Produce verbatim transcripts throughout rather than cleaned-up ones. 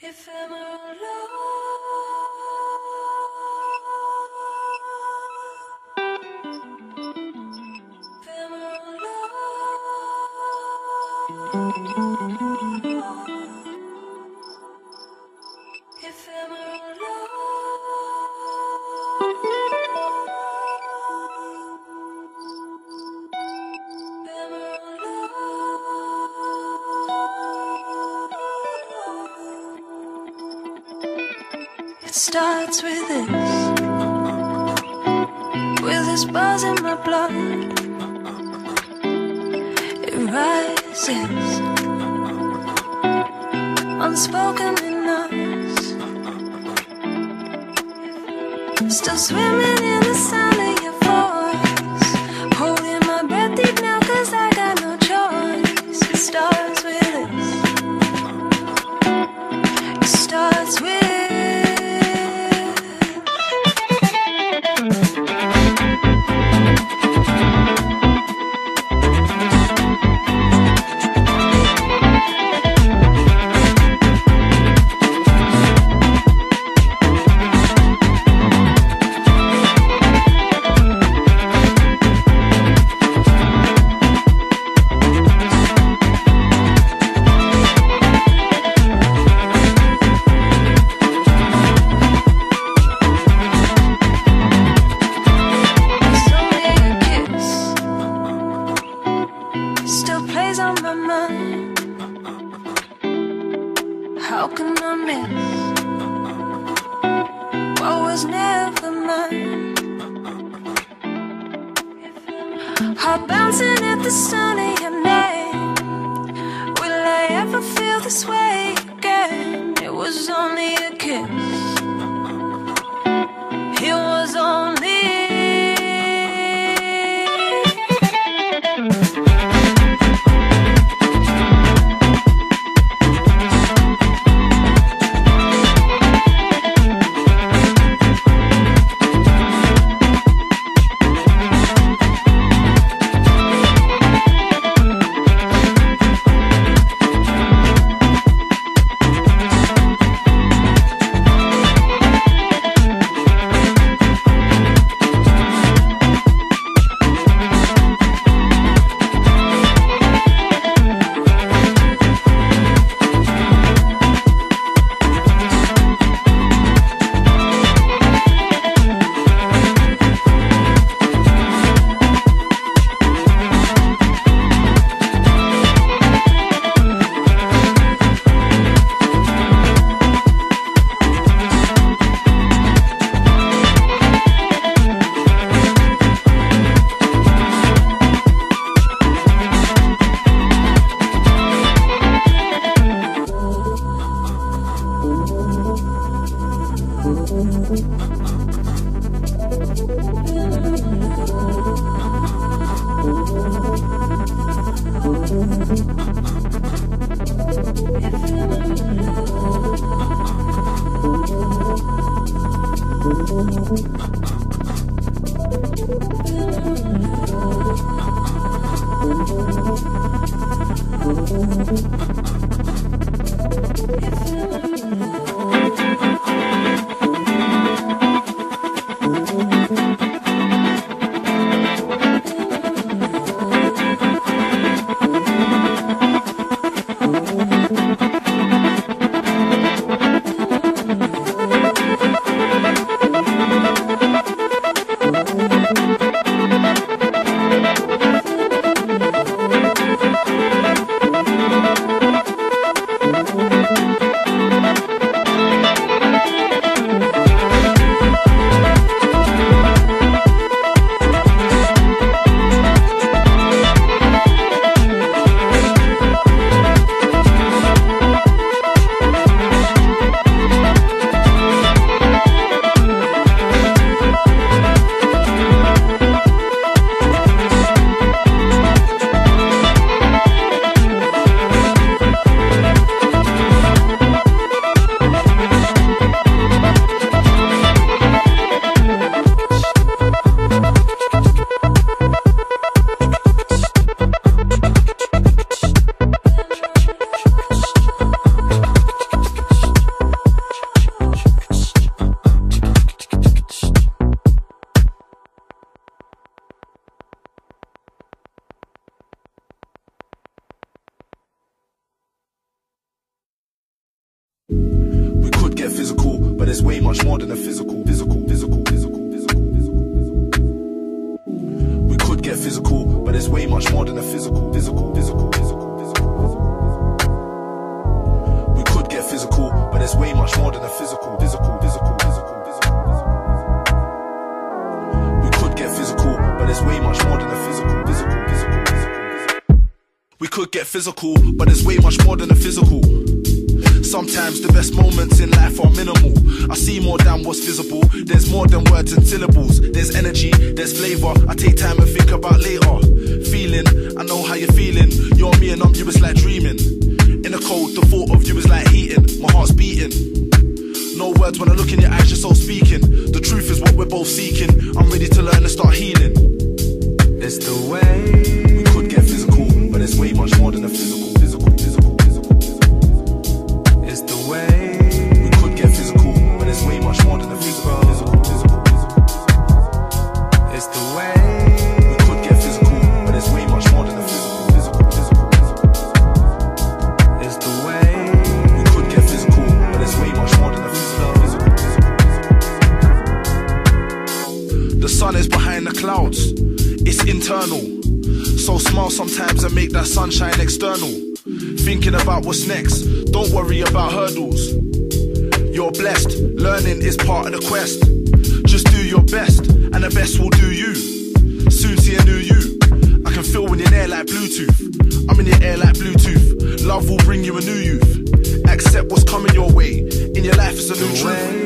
Ephemeral starts with this, with this buzz in my blood. It rises, unspoken in us. Still swimming in the sound of your voice, holding my breath deep now, cause I got no choice. It starts with this, it starts with but it's way much more than a physical, physical, physical, physical, physical, physical, physical. We could get physical, but it's way much more than a physical, physical, physical, physical, physical, physical. We could get physical, but it's way much more than a physical, physical, physical, physical, physical, physical. We could get physical, but it's way much more than a physical, physical, physical, physical. We could get physical, but it's way much more than a physical. Sometimes the best moments in life are minimal. I see more than what's visible. There's more than words and syllables. There's energy, there's flavour. I take time and think about later. Feeling, I know how you're feeling. You're me and I'm you, it's like dreaming. In the cold, the thought of you is like heating. My heart's beating. No words when I look in your eyes, you're so speaking. The truth is what we're both seeking. I'm ready to learn and start healing. It's the way. We could get physical, but it's way much more than a physical. Clouds, it's internal. So smile sometimes and make that sunshine external. Thinking about what's next, don't worry about hurdles. You're blessed, learning is part of the quest. Just do your best, and the best will do you. Soon see a new you. I can feel when you're there like Bluetooth. I'm in your air like Bluetooth. Love will bring you a new youth. Accept what's coming your way. In your life is a new truth.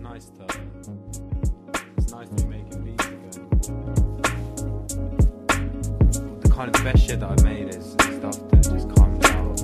Nice to, it's nice to be making beats again. The kind of the best shit that I've made is, is stuff that just comes out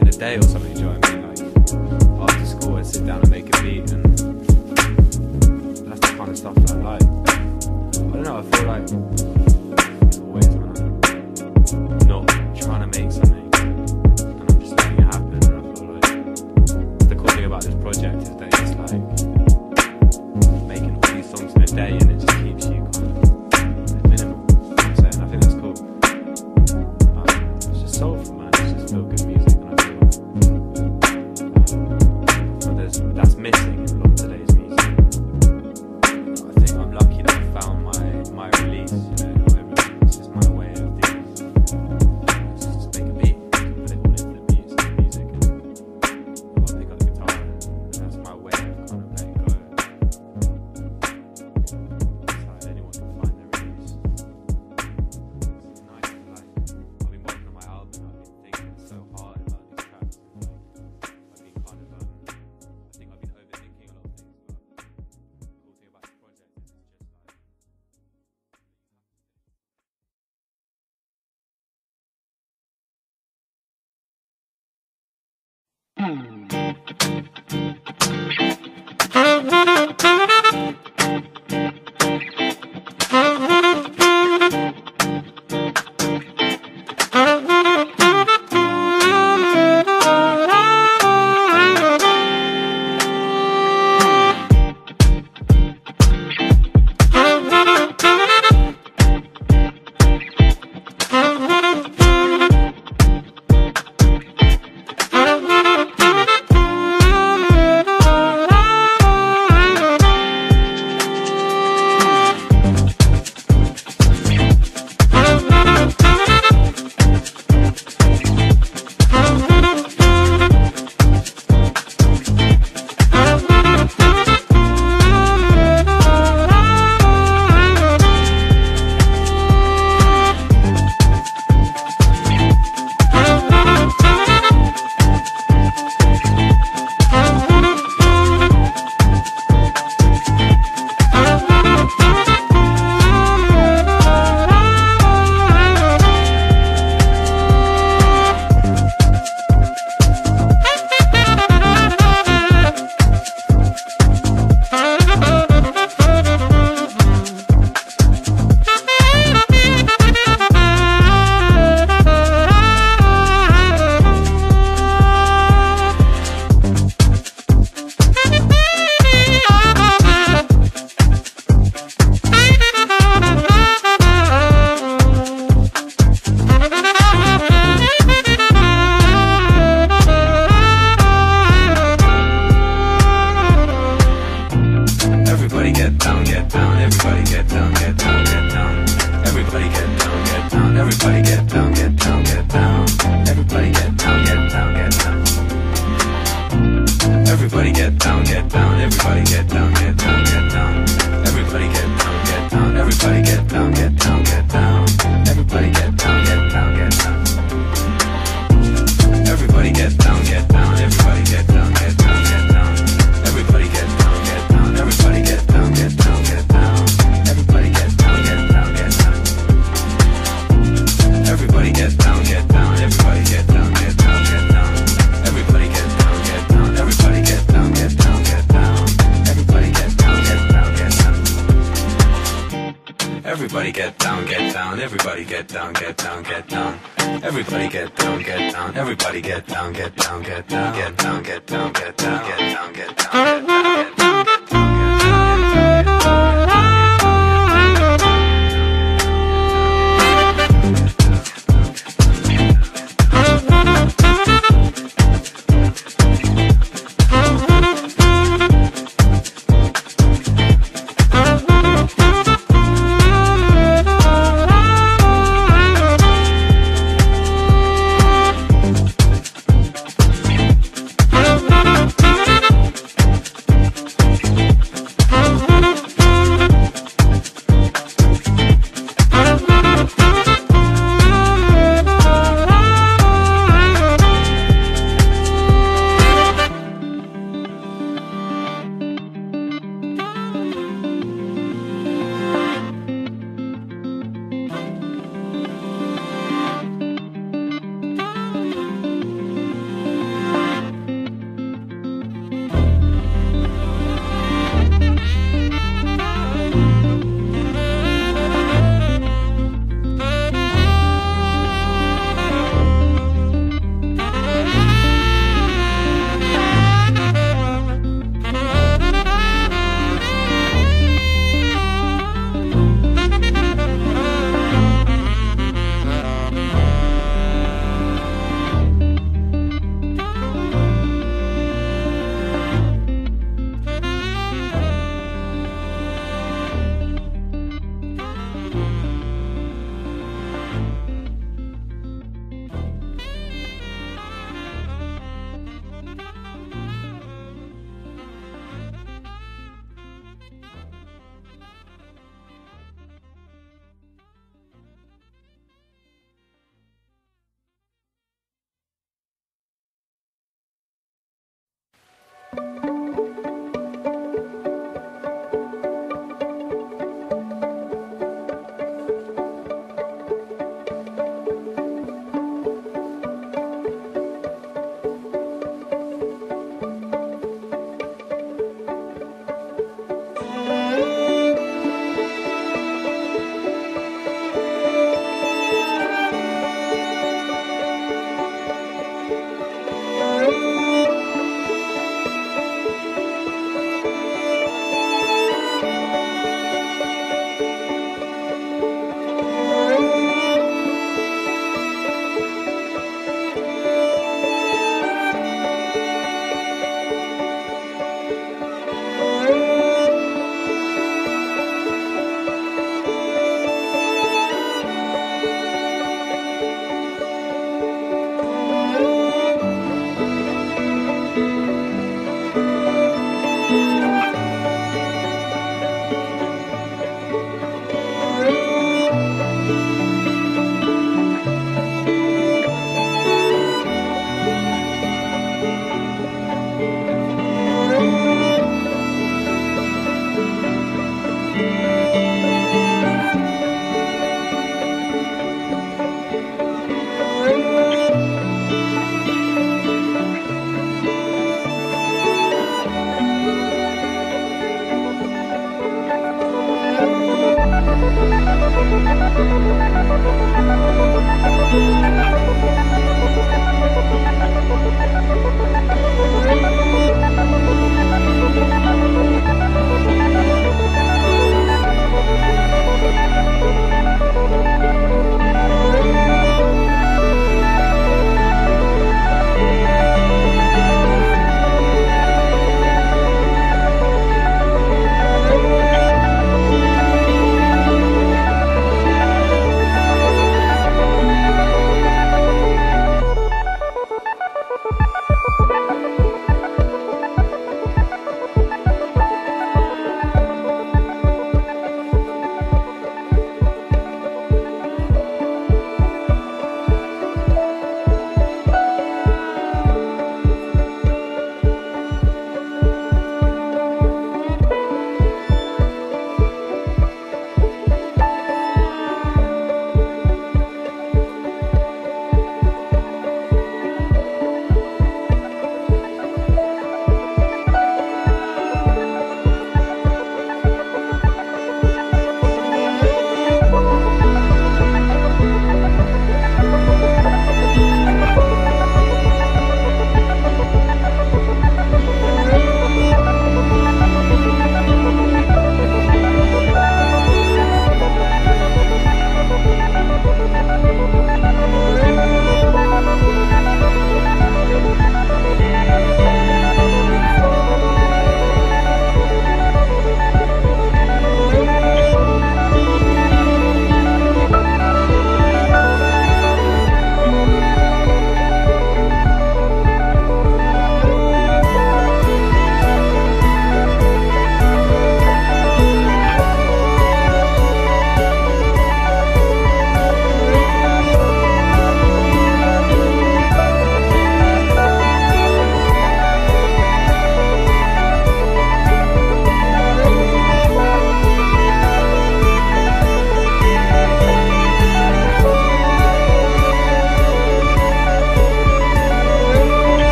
in a day or something, do you know what I mean? Like, after school I sit down and make a beat, and that's the kind of stuff that I like. I don't know, I feel like it's always when I'm not trying to make something. Project is that it's like making all these songs in a day, and it just keeps you kind of minimal. I'm saying, I think that's cool. Um, it's just soulful, man. It's just still good music, and I feel um, but there's that's missing in a lot of today's music. I think I'm lucky that I found my my release. You know, it's just my way of doing it. It's just make a beat. Everybody Everybody get down, get down. Everybody get down, get down, get down. Everybody get down, get down. Everybody get down, get down, get down. Get down, get down, get down, get down, get down.